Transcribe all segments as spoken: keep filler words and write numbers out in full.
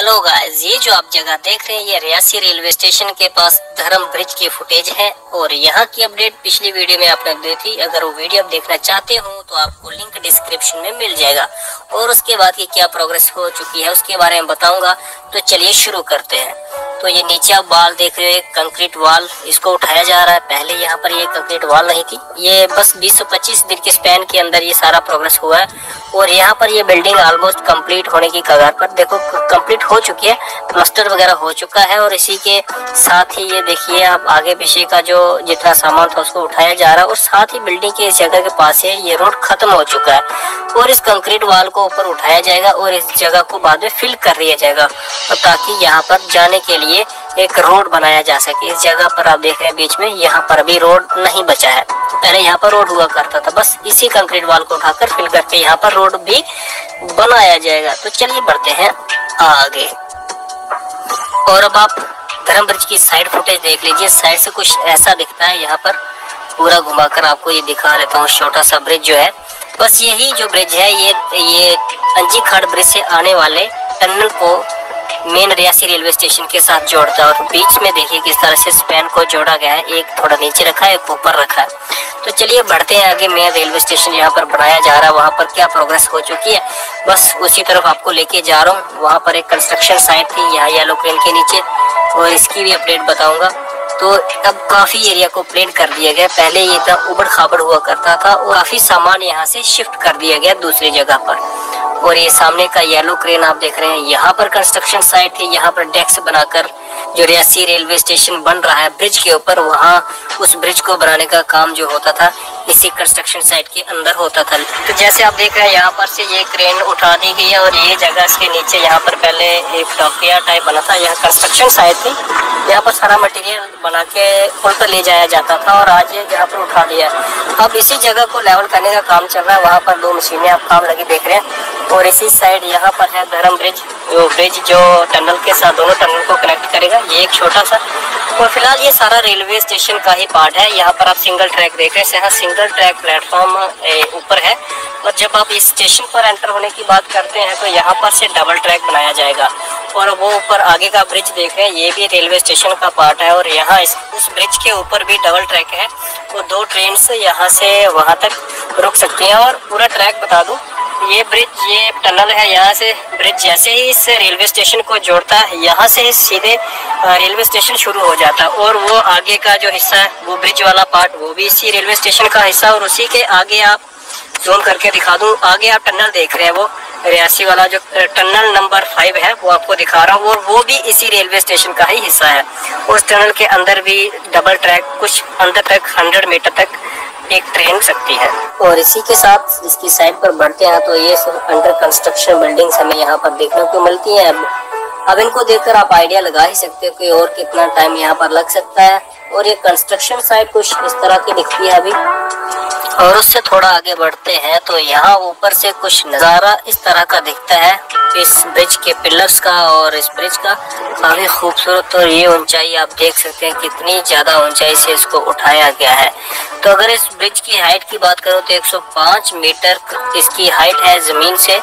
Hello guys, ये जो आप जगह देख रहे हैं ये रियासी रेलवे स्टेशन के पास धर्म ब्रिज की फुटेज है और यहाँ की अपडेट पिछली वीडियो में आपने दी थी। अगर वो वीडियो आप देखना चाहते हो तो आपको लिंक डिस्क्रिप्शन में मिल जाएगा और उसके बाद की क्या प्रोग्रेस हो चुकी है उसके बारे में बताऊंगा। तो चलिए शुरू करते हैं। तो ये नीचे आप वाल देख रहे हो, कंक्रीट वाल, इसको उठाया जा रहा है। पहले यहाँ पर ये कंक्रीट वाल नहीं थी। ये बस बीस से पच्चीस दिन के स्पैन के अंदर ये सारा प्रोग्रेस हुआ है और यहाँ पर ये बिल्डिंग ऑलमोस्ट कंप्लीट होने की कगार पर, देखो कंप्लीट हो चुकी है, प्लास्टर वगैरह हो चुका है। और इसी के साथ ही ये देखिए आप आगे पीछे का जो जितना सामान था उसको उठाया जा रहा है और साथ ही बिल्डिंग के इस जगह के पास है ये रोड खत्म हो चुका है और इस कंक्रीट वाल को ऊपर उठाया जाएगा और इस जगह को बाद में फिल कर लिया जाएगा और ताकि यहाँ पर जाने के लिए एक रोड बनाया जा सके। इस जगह पर आप देख रहे हैं बीच में यहाँ पर भी रोड नहीं बचा है, पहले यहाँ पर रोड हुआ करता था, बस इसी कंक्रीट वाल को उठाकर फिल करके यहाँ पर रोड भी बनाया जाएगा। तो चलिए बढ़ते हैं आगे। और अब आप धर्म ब्रिज की साइड फुटेज देख लीजिए। साइड से कुछ ऐसा दिखता है, यहाँ पर पूरा घुमाकर आपको ये दिखा लेता हूँ। छोटा सा ब्रिज जो है, बस यही जो ब्रिज है ये ये अंजी खड ब्रिज से आने वाले टनल को मेन रियासी रेलवे स्टेशन के साथ जोड़ता है और बीच में देखिए किस तरह से स्पैन को जोड़ा गया है, एक थोड़ा नीचे रखा है एक ऊपर रखा है। तो चलिए बढ़ते हैं आगे। मेन रेलवे स्टेशन यहाँ पर बनाया जा रहा है, वहाँ पर क्या प्रोग्रेस हो चुकी है बस उसी तरफ आपको लेके जा रहा हूँ। वहाँ पर एक कंस्ट्रक्शन साइट थी यहाँ येलो क्रेन के नीचे और इसकी भी अपडेट बताऊंगा। तो अब काफी एरिया को प्लेन कर दिया गया, पहले ये था उबड़ खाबड़ हुआ करता था और काफी सामान यहाँ से शिफ्ट कर दिया गया दूसरी जगह पर। और ये सामने का येलो क्रेन आप देख रहे हैं, यहाँ पर कंस्ट्रक्शन साइट है, यहाँ पर डेक्स बनाकर जो रियासी रेलवे स्टेशन बन रहा है ब्रिज के ऊपर, वहाँ उस ब्रिज को बनाने का काम जो होता था इसी कंस्ट्रक्शन साइट के अंदर होता था। तो जैसे आप देख रहे हैं यहाँ पर से ये क्रेन उठा दी गई है और ये जगह इसके नीचे यहाँ पर पहले एक डॉकयार्ड टाइप बना था, यहाँ कंस्ट्रक्शन साइट थी, यहाँ पर सारा मटेरियल बना के पुल पर ले जाया जाता था और आज ये यहाँ पर उठा लिया। अब इसी जगह को लेवल करने का काम चल रहा है, वहाँ पर दो मशीनें आप काम लगी देख रहे हैं। और इसी साइड यहाँ पर है धर्म ब्रिज, जो ब्रिज जो टनल के साथ दोनों टनल को कनेक्ट करेगा, ये एक छोटा सा। और फिलहाल ये सारा रेलवे स्टेशन का ही पार्ट है। यहाँ पर आप सिंगल ट्रैक देख रहे हैं, यहाँ सिंगल ट्रैक प्लेटफॉर्म ऊपर है और जब आप इस स्टेशन पर एंटर होने की बात करते हैं तो यहाँ पर से डबल ट्रैक बनाया जाएगा। और वो ऊपर आगे का ब्रिज देख रहे हैं, ये भी रेलवे स्टेशन का पार्ट है और यहाँ इस उस ब्रिज के ऊपर भी डबल ट्रैक है और दो ट्रेन यहाँ से वहाँ तक रुक सकती हैं। और पूरा ट्रैक बता दूँ, ये ब्रिज ये टनल है, यहाँ से ब्रिज जैसे ही इस रेलवे स्टेशन को जोड़ता है यहाँ से सीधे रेलवे स्टेशन शुरू हो जाता है और वो आगे का जो हिस्सा है वो ब्रिज वाला पार्ट वो भी इसी रेलवे स्टेशन का हिस्सा। और उसी के आगे आप जूम करके दिखा दूँ, आगे आप टनल देख रहे हैं, वो रियासी वाला जो टनल नंबर फाइव है वो आपको दिखा रहा हूँ और वो भी इसी रेलवे स्टेशन का ही हिस्सा है। उस टनल के अंदर भी डबल ट्रैक कुछ अंदर तक हंड्रेड मीटर तक एक ट्रेन सकती है। और इसी के साथ इसकी साइड पर बढ़ते हैं तो ये सब अंडर कंस्ट्रक्शन बिल्डिंग्स हमें यहाँ पर देखने को मिलती हैं। अब अब इनको देखकर आप आइडिया लगा ही सकते हो कि और कितना टाइम यहाँ पर लग सकता है। और ये कंस्ट्रक्शन साइट कुछ इस तरह की दिखती है अभी। और उससे थोड़ा आगे बढ़ते हैं तो यहाँ ऊपर से कुछ नज़ारा इस तरह का दिखता है इस ब्रिज के पिलर्स का और इस ब्रिज का, काफी खूबसूरत। और ये ऊंचाई आप देख सकते हैं कितनी ज्यादा ऊंचाई से इसको उठाया गया है। तो अगर इस ब्रिज की हाइट की बात करूँ तो एक सौ पाँच मीटर इसकी हाइट है जमीन से।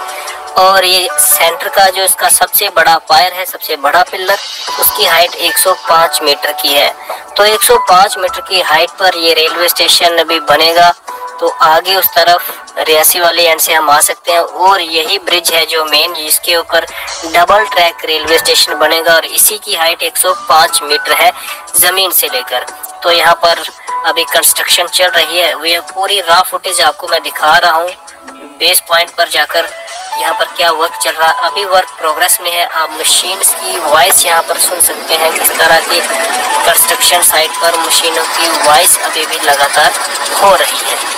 और ये सेंटर का जो इसका सबसे बड़ा पायर है, सबसे बड़ा पिलर, उसकी हाइट एक सौ पाँच मीटर की है। तो एक सौ पाँच मीटर की हाइट पर ये रेलवे स्टेशन अभी बनेगा। तो आगे उस तरफ रियासी वाले एंड से हम आ सकते हैं और यही ब्रिज है जो मेन, जिसके ऊपर डबल ट्रैक रेलवे स्टेशन बनेगा और इसी की हाइट एक सौ पाँच मीटर है जमीन से लेकर। तो यहाँ पर अभी कंस्ट्रक्शन चल रही है, वह पूरी रॉ फुटेज आपको मैं दिखा रहा हूँ। बेस पॉइंट पर जाकर यहाँ पर क्या वर्क चल रहा है, अभी वर्क प्रोग्रेस में है। आप मशीन्स की वॉइस यहाँ पर सुन सकते हैं, किस तरह की कंस्ट्रक्शन साइट पर मशीनों की वॉइस अभी भी लगातार हो रही है।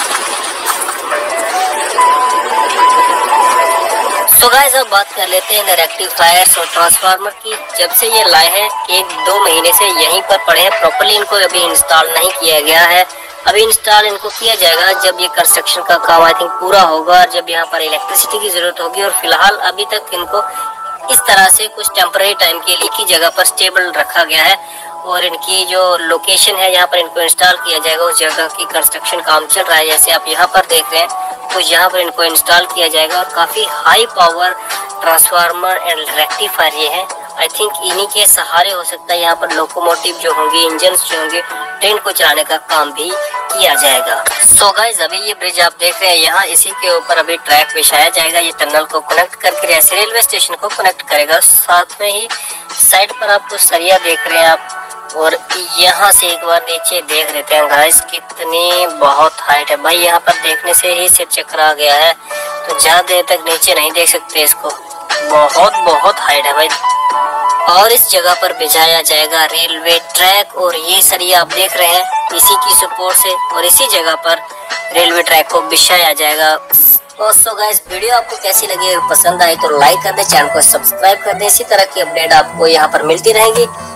सो गाइस, अब बात कर लेते हैं रेक्टिफायर्स और ट्रांसफार्मर की। जब से ये लाए हैं एक दो महीने से यहीं पर पड़े हैं, प्रॉपरली इनको अभी इंस्टॉल नहीं किया गया है। अभी इंस्टॉल इनको किया जाएगा जब ये कंस्ट्रक्शन का काम आई थिंक पूरा होगा, जब यहाँ पर इलेक्ट्रिसिटी की जरूरत होगी। और फिलहाल अभी तक इनको इस तरह से कुछ टेम्पररी टाइम के लिए की जगह पर स्टेबल रखा गया है। और इनकी जो लोकेशन है यहाँ पर इनको इंस्टॉल किया जाएगा, उस जगह की कंस्ट्रक्शन काम चल रहा है, जैसे आप यहाँ पर देख रहे हैं। तो यहाँ पर इनको इंस्टॉल किया जाएगा और काफी high power transformer and rectifier ये है। आई थिंक इन्हीं के सहारे हो सकता है यहाँ पर लोकोमोटिव जो होंगे, इंजन जो होंगे, ट्रेन को चलाने का काम भी किया जाएगा। सो so गाइज, अभी ये ब्रिज आप देख रहे हैं, यहाँ इसी के ऊपर अभी ट्रैक बिछाया जाएगा। ये टनल को कनेक्ट करके रियासी रेलवे स्टेशन को कनेक्ट करेगा। साथ में ही साइड पर आपको सरिया देख रहे हैं आप, और यहाँ से एक बार नीचे देख लेते हैं गाइज, कितनी बहुत हाइट है भाई। यहाँ पर देखने से ही सिर चक्कर आ गया है, तो ज्यादा देर तक नीचे नहीं देख सकते इसको, बहुत बहुत हाइट है भाई। और इस जगह पर बिछाया जाएगा रेलवे ट्रैक, और ये सरिया आप देख रहे हैं, इसी की सपोर्ट से और इसी जगह पर रेलवे ट्रैक को बिछाया जाएगा। दोस्तों गाइस, वीडियो आपको कैसी लगी, पसंद आई तो लाइक कर दे, चैनल को सब्सक्राइब कर दे। इसी तरह की अपडेट आपको यहाँ पर मिलती रहेगी।